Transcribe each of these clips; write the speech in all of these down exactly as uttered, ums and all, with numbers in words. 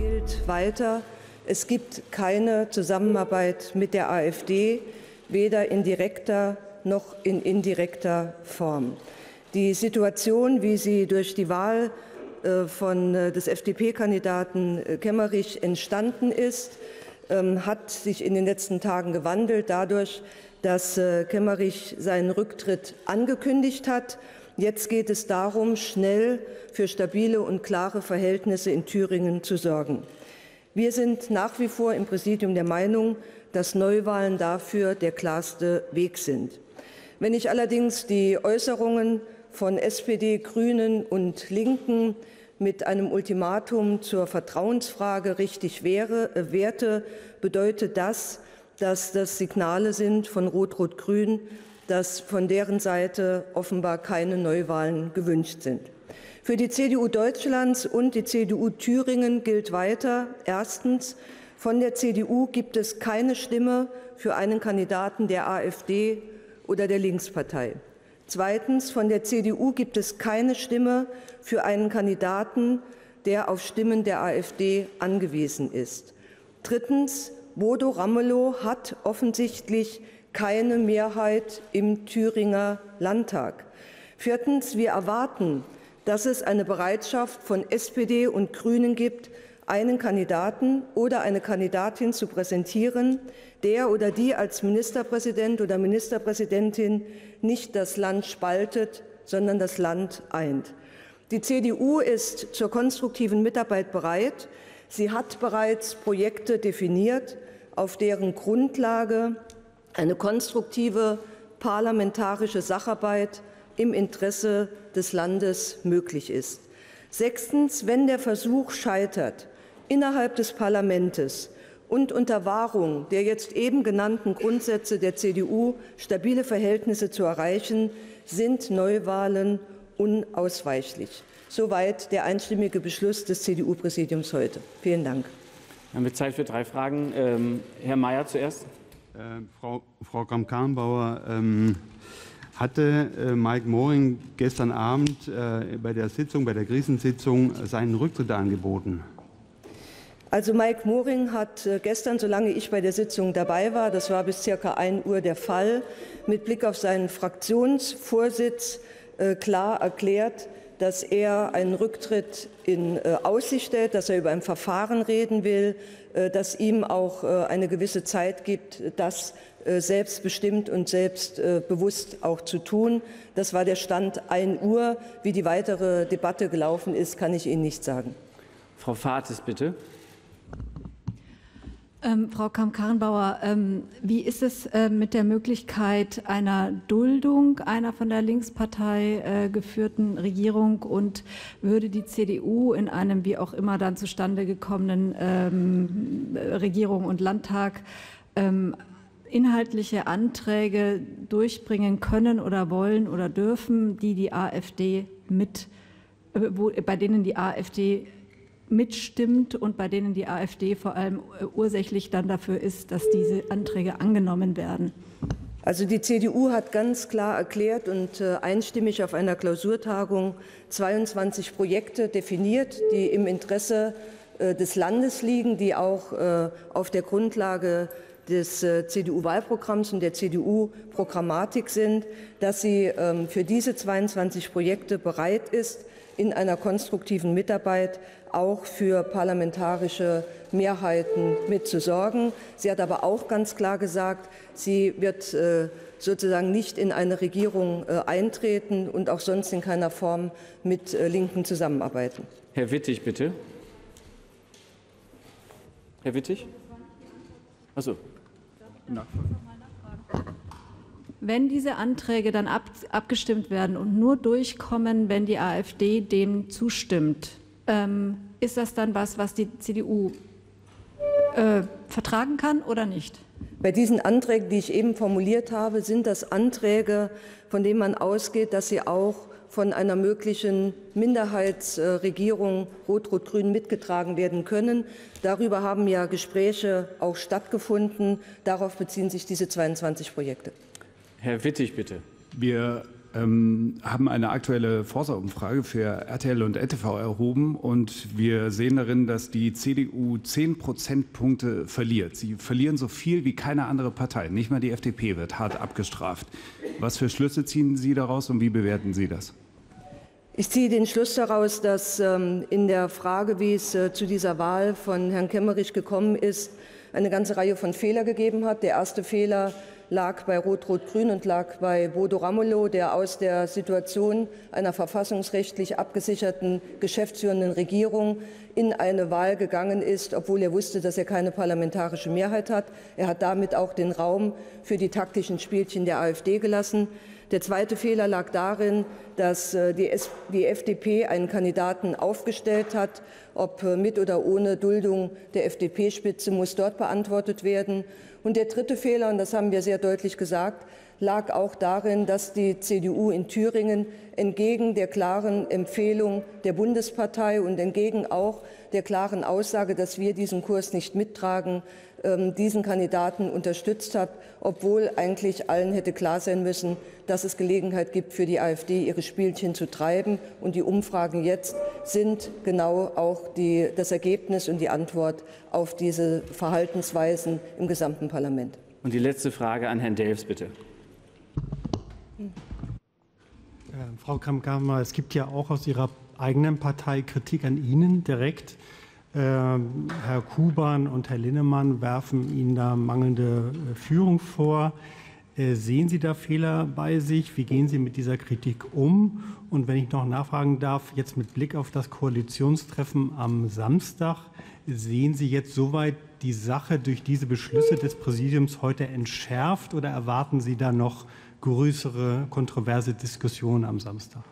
gilt weiter. Es gibt keine Zusammenarbeit mit der AfD, weder in direkter noch in indirekter Form. Die Situation, wie sie durch die Wahl von des F D P-Kandidaten Kemmerich entstanden ist, hat sich in den letzten Tagen gewandelt, dadurch, dass Kemmerich seinen Rücktritt angekündigt hat. Jetzt geht es darum, schnell für stabile und klare Verhältnisse in Thüringen zu sorgen. Wir sind nach wie vor im Präsidium der Meinung, dass Neuwahlen dafür der klarste Weg sind. Wenn ich allerdings die Äußerungen von S P D, Grünen und Linken mit einem Ultimatum zur Vertrauensfrage richtig wäre, äh, werte, bedeutet das, dass das Signale sind von Rot-Rot-Grün, dass von deren Seite offenbar keine Neuwahlen gewünscht sind. Für die C D U Deutschlands und die C D U Thüringen gilt weiter: Erstens, von der C D U gibt es keine Stimme für einen Kandidaten der AfD oder der Linkspartei. Zweitens, von der C D U gibt es keine Stimme für einen Kandidaten, der auf Stimmen der AfD angewiesen ist. Drittens, Bodo Ramelow hat offensichtlich keine Mehrheit im Thüringer Landtag. Viertens, wir erwarten, dass es eine Bereitschaft von S P D und Grünen gibt, einen Kandidaten oder eine Kandidatin zu präsentieren, der oder die als Ministerpräsident oder Ministerpräsidentin nicht das Land spaltet, sondern das Land eint. Die C D U ist zur konstruktiven Mitarbeit bereit. Sie hat bereits Projekte definiert, auf deren Grundlage eine konstruktive parlamentarische Sacharbeit im Interesse des Landes möglich ist. Sechstens, wenn der Versuch scheitert, innerhalb des Parlaments und unter Wahrung der jetzt eben genannten Grundsätze der C D U stabile Verhältnisse zu erreichen, sind Neuwahlen unausweichlich. Soweit der einstimmige Beschluss des C D U-Präsidiums heute. Vielen Dank. Wir haben Zeit für drei Fragen. Ähm, Herr Mayer zuerst. Äh, Frau, Frau Kramp-Karrenbauer, ähm hatte äh, Mike Mohring gestern Abend äh, bei der Sitzung, bei der Krisensitzung, seinen Rücktritt angeboten? Also Mike Mohring hat gestern, solange ich bei der Sitzung dabei war, das war bis circa ein Uhr der Fall, mit Blick auf seinen Fraktionsvorsitz äh, klar erklärt, dass er einen Rücktritt in äh, Aussicht stellt, dass er über ein Verfahren reden will, äh, dass ihm auch äh, eine gewisse Zeit gibt, das äh, selbstbestimmt und selbstbewusst äh, auch zu tun. Das war der Stand ein Uhr. Wie die weitere Debatte gelaufen ist, kann ich Ihnen nicht sagen. Frau Fates, bitte. Ähm, Frau Kramp-Karrenbauer, ähm, wie ist es äh, mit der Möglichkeit einer Duldung einer von der Linkspartei äh, geführten Regierung, und würde die C D U in einem wie auch immer dann zustande gekommenen ähm, Regierung und Landtag ähm, inhaltliche Anträge durchbringen können oder wollen oder dürfen, die die AfD mit, äh, wo, bei denen die AfD mitstimmt und bei denen die AfD vor allem ursächlich dann dafür ist, dass diese Anträge angenommen werden? Also die C D U hat ganz klar erklärt und einstimmig auf einer Klausurtagung zweiundzwanzig Projekte definiert, die im Interesse des Landes liegen, die auch auf der Grundlage des C D U-Wahlprogramms und der C D U-Programmatik sind, dass sie für diese zweiundzwanzig Projekte bereit ist, in einer konstruktiven Mitarbeit auch für parlamentarische Mehrheiten mitzusorgen. Sie hat aber auch ganz klar gesagt, sie wird äh, sozusagen nicht in eine Regierung äh, eintreten und auch sonst in keiner Form mit äh, Linken zusammenarbeiten. Herr Wittig, bitte. Herr Wittig? Ach so. Wenn diese Anträge dann ab, abgestimmt werden und nur durchkommen, wenn die AfD dem zustimmt, ähm, ist das dann was, was die C D U äh, vertragen kann oder nicht? Bei diesen Anträgen, die ich eben formuliert habe, sind das Anträge, von denen man ausgeht, dass sie auch von einer möglichen Minderheitsregierung Rot-Rot-Grün mitgetragen werden können. Darüber haben ja Gespräche auch stattgefunden. Darauf beziehen sich diese zweiundzwanzig Projekte. Herr Wittig, bitte. Wir ähm, haben eine aktuelle Forsa-Umfrage für R T L und N T V erhoben. Und wir sehen darin, dass die C D U zehn Prozentpunkte verliert. Sie verlieren so viel wie keine andere Partei. Nicht mal die F D P wird hart abgestraft. Was für Schlüsse ziehen Sie daraus und wie bewerten Sie das? Ich ziehe den Schluss daraus, dass in der Frage, wie es zu dieser Wahl von Herrn Kemmerich gekommen ist, eine ganze Reihe von Fehlern gegeben hat. Der erste Fehler lag bei Rot-Rot-Grün und lag bei Bodo Ramelow, der aus der Situation einer verfassungsrechtlich abgesicherten geschäftsführenden Regierung in eine Wahl gegangen ist, obwohl er wusste, dass er keine parlamentarische Mehrheit hat. Er hat damit auch den Raum für die taktischen Spielchen der AfD gelassen. Der zweite Fehler lag darin, dass die F D P einen Kandidaten aufgestellt hat. Ob mit oder ohne Duldung der F D P-Spitze muss dort beantwortet werden. Und der dritte Fehler, und das haben wir sehr deutlich gesagt, lag auch darin, dass die C D U in Thüringen entgegen der klaren Empfehlung der Bundespartei und entgegen auch der klaren Aussage, dass wir diesen Kurs nicht mittragen, diesen Kandidaten unterstützt hat, obwohl eigentlich allen hätte klar sein müssen, dass es Gelegenheit gibt für die AfD, ihre Spielchen zu treiben. Und die Umfragen jetzt sind genau auch die, das Ergebnis und die Antwort auf diese Verhaltensweisen im gesamten Parlament. Und die letzte Frage an Herrn Delfs, bitte. Äh, Frau Kramp-Karrenbauer, es gibt ja auch aus Ihrer eigenen Partei Kritik an Ihnen direkt. Herr Kuban und Herr Linnemann werfen Ihnen da mangelnde Führung vor. Sehen Sie da Fehler bei sich? Wie gehen Sie mit dieser Kritik um? Und wenn ich noch nachfragen darf, jetzt mit Blick auf das Koalitionstreffen am Samstag, sehen Sie jetzt soweit die Sache durch diese Beschlüsse des Präsidiums heute entschärft oder erwarten Sie da noch größere kontroverse Diskussionen am Samstag?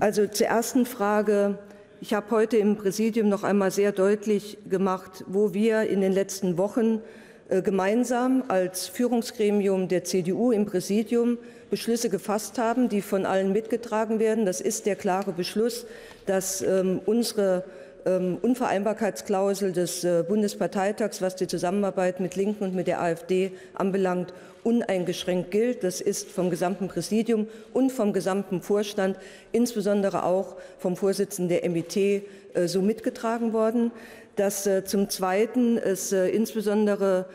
Also zur ersten Frage. Ich habe heute im Präsidium noch einmal sehr deutlich gemacht, wo wir in den letzten Wochen gemeinsam als Führungsgremium der C D U im Präsidium Beschlüsse gefasst haben, die von allen mitgetragen werden. Das ist der klare Beschluss, dass unsere Unvereinbarkeitsklausel des Bundesparteitags, was die Zusammenarbeit mit Linken und mit der AfD anbelangt, uneingeschränkt gilt. Das ist vom gesamten Präsidium und vom gesamten Vorstand, insbesondere auch vom Vorsitzenden der M I T, so mitgetragen worden. Dass zum Zweiten es insbesondere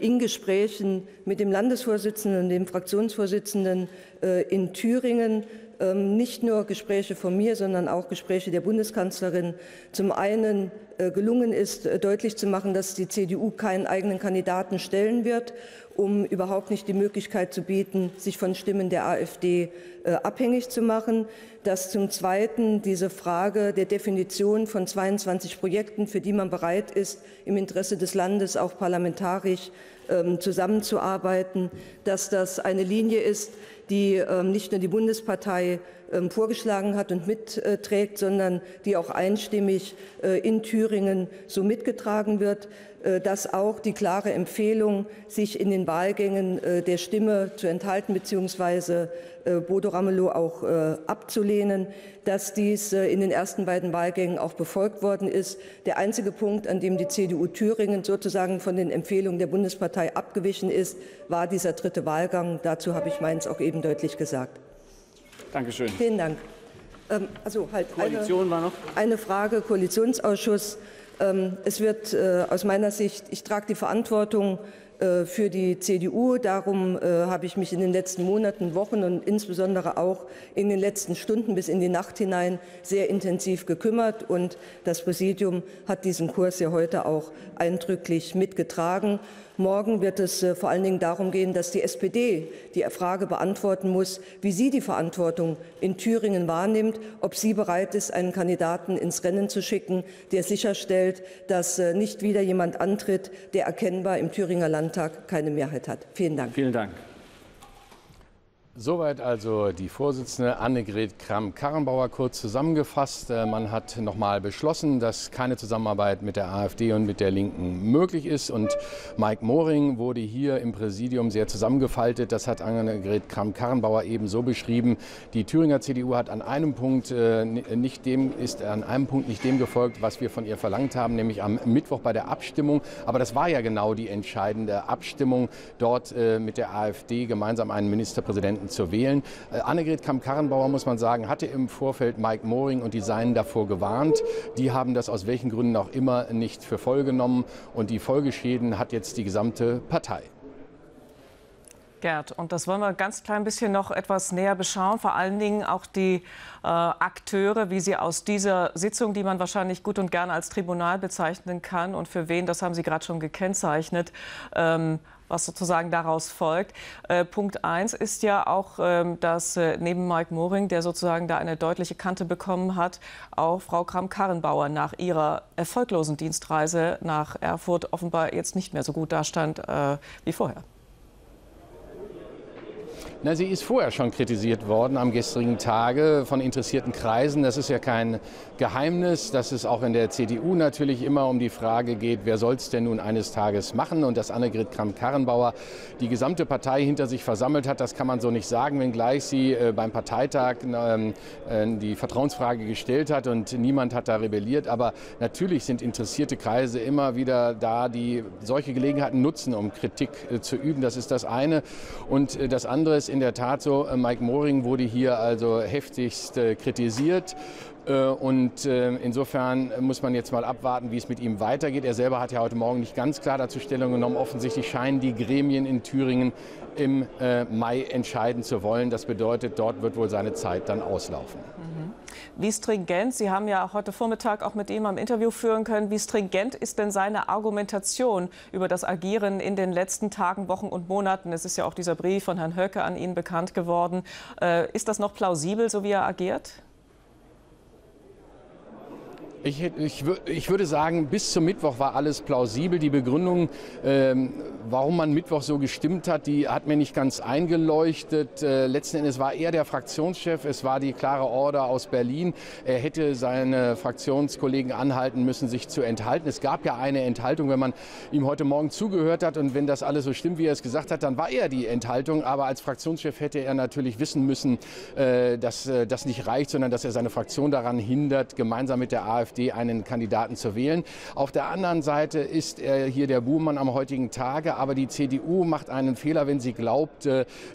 in Gesprächen mit dem Landesvorsitzenden und dem Fraktionsvorsitzenden in Thüringen nicht nur Gespräche von mir, sondern auch Gespräche der Bundeskanzlerin zum einen gelungen ist, deutlich zu machen, dass die C D U keinen eigenen Kandidaten stellen wird, um überhaupt nicht die Möglichkeit zu bieten, sich von Stimmen der AfD abhängig zu machen. Dass zum Zweiten diese Frage der Definition von zweiundzwanzig Projekten, für die man bereit ist, im Interesse des Landes auch parlamentarisch zusammenzuarbeiten, dass das eine Linie ist, die nicht nur die Bundespartei vorgeschlagen hat und mitträgt, sondern die auch einstimmig in Thüringen so mitgetragen wird, dass auch die klare Empfehlung, sich in den Wahlgängen der Stimme zu enthalten bzw. Bodo Ramelow auch abzulehnen, dass dies in den ersten beiden Wahlgängen auch befolgt worden ist. Der einzige Punkt, an dem die C D U Thüringen sozusagen von den Empfehlungen der Bundespartei abgewichen ist, war dieser dritte Wahlgang. Dazu habe ich meins auch eben deutlich gesagt. Dankeschön. Vielen Dank. Ähm, also halt Koalition eine, war noch. Eine Frage, Koalitionsausschuss. Ähm, es wird äh, aus meiner Sicht, ich trage die Verantwortung äh, für die C D U. Darum äh, habe ich mich in den letzten Monaten, Wochen und insbesondere auch in den letzten Stunden bis in die Nacht hinein sehr intensiv gekümmert. Und das Präsidium hat diesen Kurs ja heute auch eindrücklich mitgetragen. Morgen wird es vor allen Dingen darum gehen, dass die S P D die Frage beantworten muss, wie sie die Verantwortung in Thüringen wahrnimmt, ob sie bereit ist, einen Kandidaten ins Rennen zu schicken, der sicherstellt, dass nicht wieder jemand antritt, der erkennbar im Thüringer Landtag keine Mehrheit hat. Vielen Dank. Vielen Dank. Soweit also die Vorsitzende Annegret Kramp-Karrenbauer kurz zusammengefasst. Man hat nochmal beschlossen, dass keine Zusammenarbeit mit der AfD und mit der Linken möglich ist. Und Mike Mohring wurde hier im Präsidium sehr zusammengefaltet. Das hat Annegret Kramp-Karrenbauer eben so beschrieben. Die Thüringer C D U hat an einem Punkt nicht dem, ist an einem Punkt nicht dem gefolgt, was wir von ihr verlangt haben, nämlich am Mittwoch bei der Abstimmung. Aber das war ja genau die entscheidende Abstimmung, dort mit der AfD gemeinsam einen Ministerpräsidenten Abgeordneten zu wählen. Äh, Annegret Kramp-Karrenbauer, muss man sagen, hatte im Vorfeld Mike Mohring und die Seinen davor gewarnt. Die haben das aus welchen Gründen auch immer nicht für voll genommen. Und die Folgeschäden hat jetzt die gesamte Partei. Gerd, und das wollen wir ganz klein bisschen noch etwas näher beschauen, vor allen Dingen auch die äh, Akteure, wie sie aus dieser Sitzung, die man wahrscheinlich gut und gerne als Tribunal bezeichnen kann und für wen, das haben Sie gerade schon gekennzeichnet, ähm, was sozusagen daraus folgt. Äh, Punkt eins ist ja auch, äh, dass äh, neben Mike Mohring, der sozusagen da eine deutliche Kante bekommen hat, auch Frau Kramp-Karrenbauer nach ihrer erfolglosen Dienstreise nach Erfurt offenbar jetzt nicht mehr so gut dastand äh, wie vorher. Na, sie ist vorher schon kritisiert worden am gestrigen Tage von interessierten Kreisen. Das ist ja kein Geheimnis, dass es auch in der C D U natürlich immer um die Frage geht, wer soll es denn nun eines Tages machen? Und dass Annegret Kramp-Karrenbauer die gesamte Partei hinter sich versammelt hat, das kann man so nicht sagen, wenngleich sie äh, beim Parteitag äh, die Vertrauensfrage gestellt hat und niemand hat da rebelliert. Aber natürlich sind interessierte Kreise immer wieder da, die solche Gelegenheiten nutzen, um Kritik äh, zu üben. Das ist das eine. Und äh, das andere ist in der Tat so, Mike Mohring wurde hier also heftigst äh, kritisiert. Und insofern muss man jetzt mal abwarten, wie es mit ihm weitergeht. Er selber hat ja heute Morgen nicht ganz klar dazu Stellung genommen. Offensichtlich scheinen die Gremien in Thüringen im Mai entscheiden zu wollen. Das bedeutet, dort wird wohl seine Zeit dann auslaufen. Wie stringent, Sie haben ja heute Vormittag auch mit ihm am Interview führen können, wie stringent ist denn seine Argumentation über das Agieren in den letzten Tagen, Wochen und Monaten? Es ist ja auch dieser Brief von Herrn Höcke an ihn bekannt geworden. Ist das noch plausibel, so wie er agiert? Ich, ich, ich würde sagen, bis zum Mittwoch war alles plausibel. Die Begründung, ähm, warum man Mittwoch so gestimmt hat, die hat mir nicht ganz eingeleuchtet. Äh, letzten Endes war er der Fraktionschef, es war die klare Order aus Berlin. Er hätte seine Fraktionskollegen anhalten müssen, sich zu enthalten. Es gab ja eine Enthaltung, wenn man ihm heute Morgen zugehört hat. Und wenn das alles so stimmt, wie er es gesagt hat, dann war er die Enthaltung. Aber als Fraktionschef hätte er natürlich wissen müssen, äh, dass äh, das nicht reicht, sondern dass er seine Fraktion daran hindert, gemeinsam mit der AfD einen Kandidaten zu wählen. Auf der anderen Seite ist er hier der Buhmann am heutigen Tage, aber die C D U macht einen Fehler, wenn sie glaubt,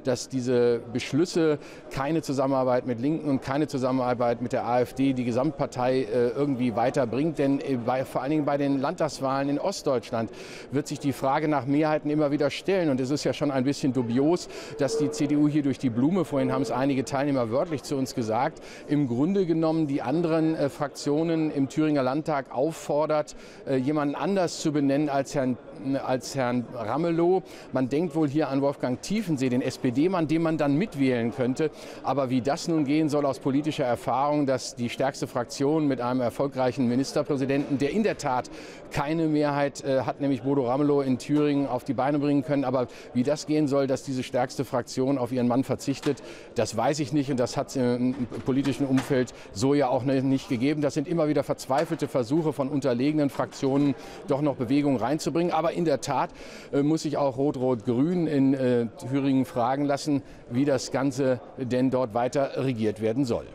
dass diese Beschlüsse, keine Zusammenarbeit mit Linken und keine Zusammenarbeit mit der AfD, die Gesamtpartei irgendwie weiterbringt. Denn bei, vor allen Dingen bei den Landtagswahlen in Ostdeutschland wird sich die Frage nach Mehrheiten immer wieder stellen. Und es ist ja schon ein bisschen dubios, dass die C D U hier durch die Blume, vorhin haben es einige Teilnehmer wörtlich zu uns gesagt, im Grunde genommen die anderen äh, Fraktionen im Thüringer Landtag auffordert, jemanden anders zu benennen als Herrn, als Herrn Ramelow. Man denkt wohl hier an Wolfgang Tiefensee, den S P D-Mann, den man dann mitwählen könnte. Aber wie das nun gehen soll aus politischer Erfahrung, dass die stärkste Fraktion mit einem erfolgreichen Ministerpräsidenten, der in der Tat keine Mehrheit äh, hat, nämlich Bodo Ramelow in Thüringen, auf die Beine bringen können. Aber wie das gehen soll, dass diese stärkste Fraktion auf ihren Mann verzichtet, das weiß ich nicht. Und das hat es im politischen Umfeld so ja auch nicht gegeben. Das sind immer wieder verzweifelte Versuche von unterlegenen Fraktionen, doch noch Bewegung reinzubringen. Aber in der Tat äh, muss sich auch Rot-Rot-Grün in äh, Thüringen fragen lassen, wie das Ganze denn dort weiter regiert werden soll.